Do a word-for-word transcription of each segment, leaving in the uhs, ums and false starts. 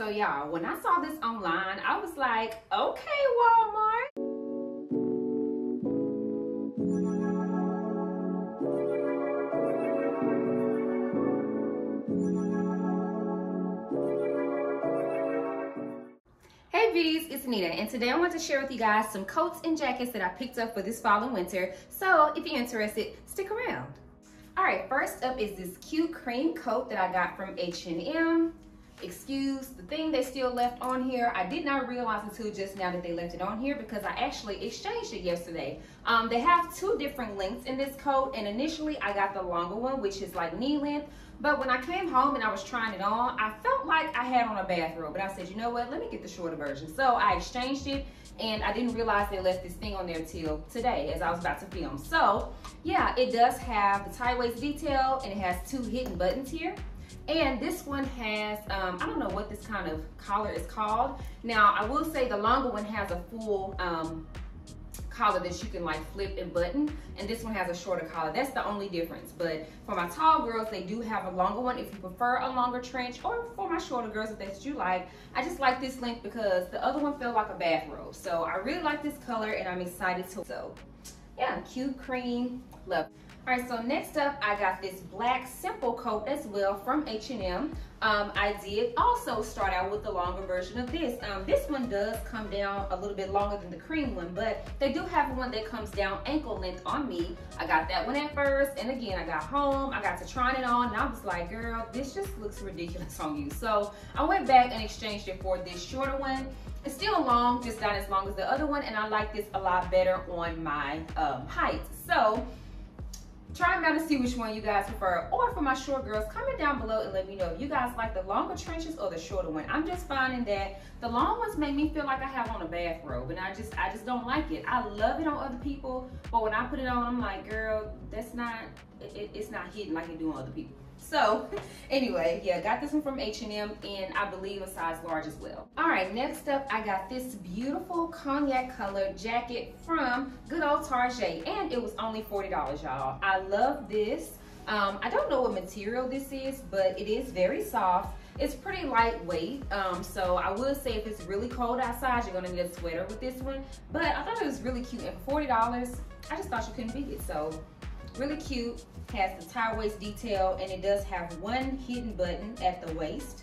So y'all, when I saw this online, I was like, okay, Walmart. It's Nita, and today I want to share with you guys some coats and jackets that I picked up for this fall and winter. So if you're interested, stick around. All right, first up is this cute cream coat that I got from H and M. Excuse the thing they still left on here. I did not realize until just now that they left it on here because I actually exchanged it yesterday. Um, they have two different lengths in this coat, and initially I got the longer one, which is like knee length. But when I came home and I was trying it on, I felt like I had on a bathrobe, but I said, you know what, let me get the shorter version. So I exchanged it, and I didn't realize they left this thing on there till today as I was about to film. So yeah, it does have the tie waist detail, and it has two hidden buttons here. And this one has, um, I don't know what this kind of collar is called. Now, I will say the longer one has a full um, collar that you can like flip and button. And this one has a shorter collar. That's the only difference. But for my tall girls, they do have a longer one if you prefer a longer trench, or for my shorter girls, if that's what you like. I just like this length because the other one felt like a bathrobe. So I really like this color, and I'm excited to, so yeah, cute cream, love. All right, so next up, I got this black simple coat as well from H and M. Um, I did also start out with the longer version of this. Um, this one does come down a little bit longer than the cream one, but they do have one that comes down ankle length on me. I got that one at first, and again, I got home, I got to trying it on, and I was like, girl, this just looks ridiculous on you. So I went back and exchanged it for this shorter one. It's still long, just not as long as the other one, and I like this a lot better on my um, height. So try them out and see which one you guys prefer. Or for my short girls, comment down below and let me know if you guys like the longer trenches or the shorter one. I'm just finding that the long ones make me feel like I have on a bathrobe, and I just I just don't like it. I love it on other people, but when I put it on, I'm like, girl, that's not, it, it's not hitting like it do on other people. So anyway, yeah, got this one from H and M, and I believe a size large as well. All right, next up, I got this beautiful cognac color jacket from good old Target, and it was only forty dollars, y'all. I love this. Um, I don't know what material this is, but it is very soft. It's pretty lightweight, um, so I will say if it's really cold outside, you're gonna need a sweater with this one. But I thought it was really cute, and for forty dollars, I just thought you couldn't beat it, so. Really cute, has the tie waist detail, and it does have one hidden button at the waist.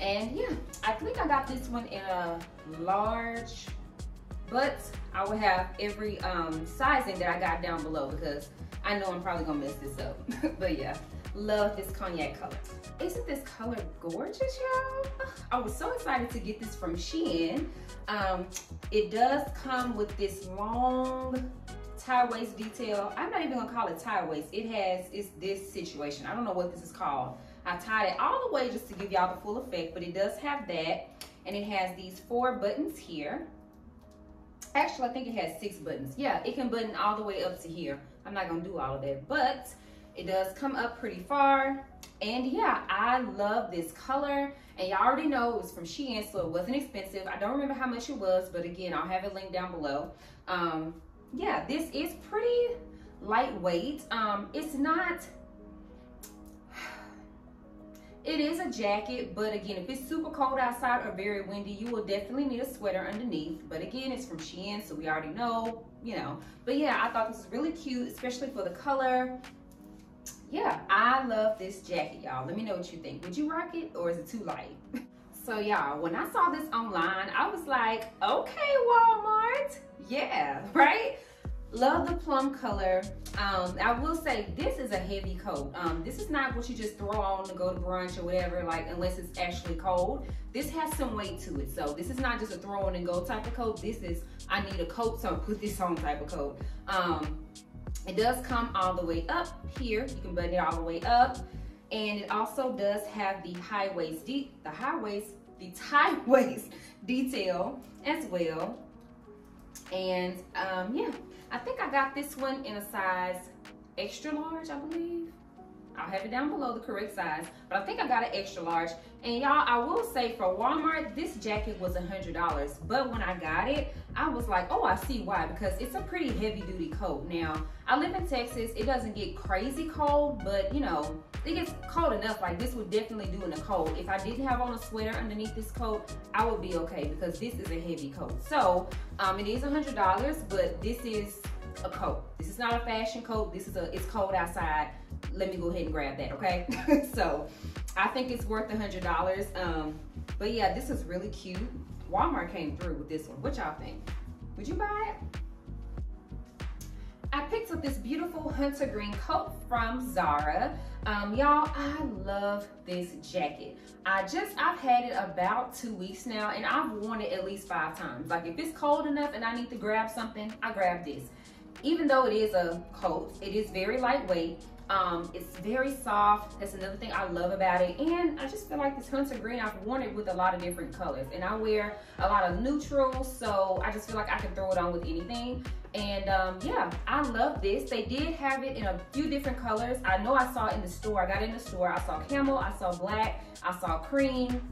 And yeah, I think I got this one in a large, but I will have every um, sizing that I got down below because I know I'm probably gonna mess this up. But yeah, love this cognac color. Isn't this color gorgeous, y'all? I was so excited to get this from Shein. Um, it does come with this long tie waist detail. I'm not even gonna call it tie waist. It has, it's this situation. I don't know what this is called. I tied it all the way just to give y'all the full effect, but it does have that. And it has these four buttons here. Actually, I think it has six buttons. Yeah, it can button all the way up to here. I'm not gonna do all of that, but it does come up pretty far. And yeah, I love this color. And y'all already know it was from Shein, so it wasn't expensive. I don't remember how much it was, but again, I'll have it linked down below. Um, Yeah, this is pretty lightweight. Um, it's not, it is a jacket, but again, if it's super cold outside or very windy, you will definitely need a sweater underneath. But again, it's from Shein, so we already know, you know. But yeah, I thought this was really cute, especially for the color. Yeah, I love this jacket, y'all. Let me know what you think. Would you rock it, or is it too light? So y'all, when I saw this online, I was like, okay, Walmart, yeah, right? Love the plum color. Um, I will say this is a heavy coat. Um, this is not what you just throw on to go to brunch or whatever, like unless it's actually cold. This has some weight to it. So this is not just a throw on and go type of coat. This is, I need a coat, so put this on type of coat. Um, it does come all the way up here. You can button it all the way up. And it also does have the high waist, the high waist, the tie waist detail as well. And um, yeah, I think I got this one in a size extra large, I believe. I'll have it down below, the correct size, but I think I got an extra large. And y'all, I will say for Walmart, this jacket was a hundred dollars, but when I got it, I was like, oh, I see why, because it's a pretty heavy duty coat. Now, I live in Texas, it doesn't get crazy cold, but you know, it gets cold enough. Like, this would definitely do in the cold. If I didn't have on a sweater underneath this coat, I would be okay, because this is a heavy coat. So, um, it is a hundred dollars, but this is a coat. This is not a fashion coat, this is a, it's cold outside. Let me go ahead and grab that, okay? So, I think it's worth a hundred dollars. Um, but yeah, this is really cute. Walmart came through with this one. What y'all think? Would you buy it? I picked up this beautiful hunter green coat from Zara. Um, y'all, I love this jacket. I just, I've had it about two weeks now, and I've worn it at least five times. Like, if it's cold enough and I need to grab something, I grab this. Even though it is a coat, it is very lightweight. Um, it's very soft. That's another thing I love about it. And I just feel like this hunter green, I've worn it with a lot of different colors, and I wear a lot of neutrals, so I just feel like I can throw it on with anything. And um, yeah, I love this. They did have it in a few different colors. I know I saw it in the store. I got it in the store. I saw camel, I saw black, I saw cream,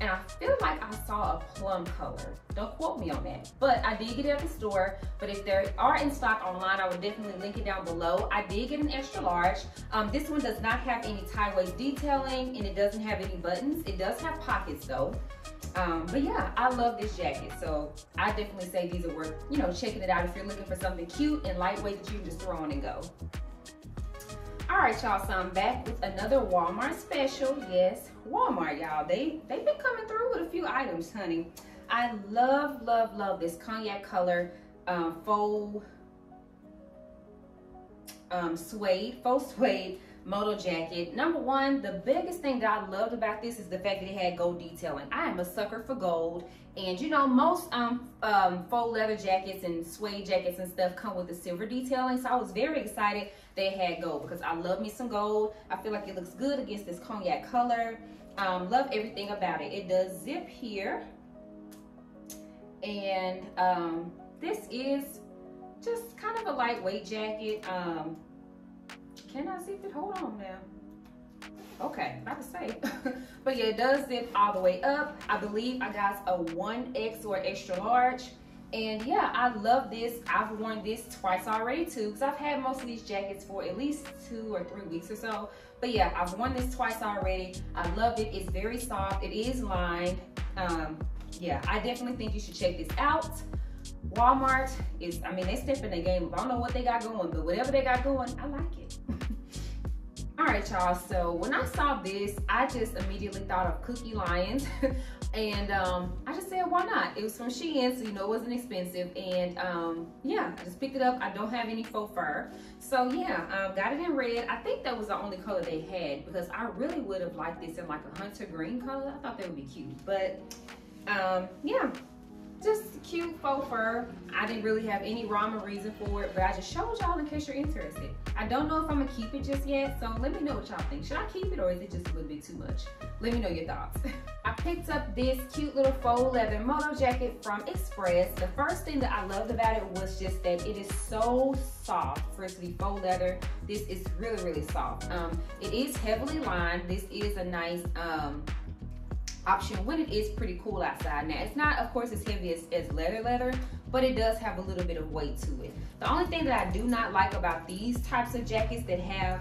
and I feel like I saw a plum color. Don't quote me on that, but I did get it at the store. But if they are in stock online, I would definitely link it down below. I did get an extra large. Um, this one does not have any tie-waist detailing, and it doesn't have any buttons. It does have pockets though. Um, but yeah, I love this jacket. So I definitely say these are worth, you know, checking it out if you're looking for something cute and lightweight that you can just throw on and go. All right, y'all, so I'm back with another Walmart special. Yes, Walmart, y'all. They, they've been coming through with a few items, honey. I love, love, love this cognac color um, faux um, suede, faux suede moto jacket. Number one, the biggest thing that I loved about this is the fact that it had gold detailing. I am a sucker for gold. And you know, most um, um, faux leather jackets and suede jackets and stuff come with the silver detailing. So I was very excited they had gold, because I love me some gold. I feel like it looks good against this cognac color. Um, love everything about it. It does zip here. And um, this is just kind of a lightweight jacket. Um, can I zip it? Hold on now. Okay, about to say. But yeah, it does zip all the way up. I believe I got a one X or extra large. And yeah, I love this. I've worn this twice already too, because I've had most of these jackets for at least two or three weeks or so. But yeah, I've worn this twice already. I love it. It's very soft. It is lined. Um, yeah, I definitely think you should check this out. Walmart is, I mean, they step in the game. I don't know what they got going, but whatever they got going, I like it. All right, y'all, so when I saw this, I just immediately thought of Cookie Lyons. And um, I just said, why not? It was from Shein, so you know it wasn't expensive. And um, yeah, I just picked it up. I don't have any faux fur. So yeah, um, got it in red. I think that was the only color they had, because I really would have liked this in like a hunter green color. I thought that would be cute. But um, yeah, just cute faux fur. I didn't really have any rhyme or reason for it, but I just showed y'all in case you're interested. I don't know if I'm gonna keep it just yet, so let me know what y'all think. Should I keep it, or is it just a little bit too much? Let me know your thoughts. I picked up this cute little faux leather moto jacket from Express. The first thing that I loved about it was just that it is so soft for it to be faux leather. This is really, really soft. Um, it is heavily lined. This is a nice um, option when it is pretty cool outside. Now, it's not, of course, as heavy as, as leather leather, but it does have a little bit of weight to it. The only thing that I do not like about these types of jackets that have,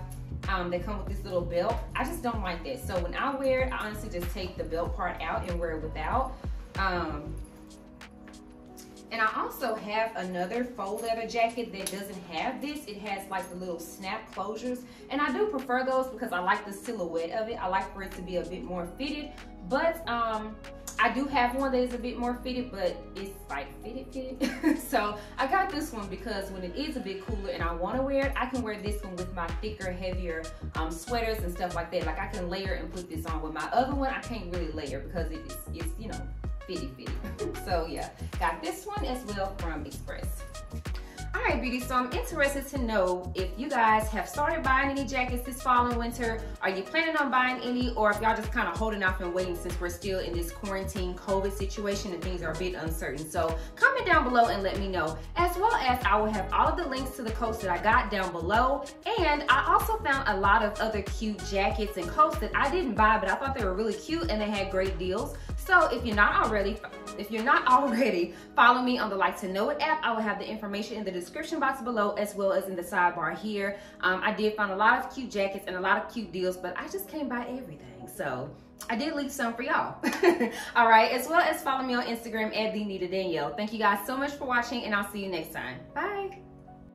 um, that come with this little belt, I just don't like that. So when I wear it, I honestly just take the belt part out and wear it without. Um, and I also have another faux leather jacket that doesn't have this. It has like the little snap closures. And I do prefer those because I like the silhouette of it. I like for it to be a bit more fitted, but, um, I do have one that is a bit more fitted, but it's like fitted fitted. So I got this one because when it is a bit cooler and I want to wear it, I can wear this one with my thicker, heavier um, sweaters and stuff like that. Like, I can layer and put this on. With my other one, I can't really layer because it's, it's you know, fitted fitted. So yeah, got this one as well from Express. All right, beauty, so I'm interested to know if you guys have started buying any jackets this fall and winter. Are you planning on buying any, or if y'all just kind of holding off and waiting since we're still in this quarantine COVID situation and things are a bit uncertain? So comment down below and let me know, as well as I will have all of the links to the coats that I got down below. And I also found a lot of other cute jackets and coats that I didn't buy, but I thought they were really cute and they had great deals. So if you're not already, if you're not already, follow me on the Like to Know It app. I will have the information in the description box below as well as in the sidebar here. Um, I did find a lot of cute jackets and a lot of cute deals, but I just can't buy everything. So I did leave some for y'all. All right, as well as follow me on Instagram at the Nita Danielle. Thank you guys so much for watching, and I'll see you next time. Bye.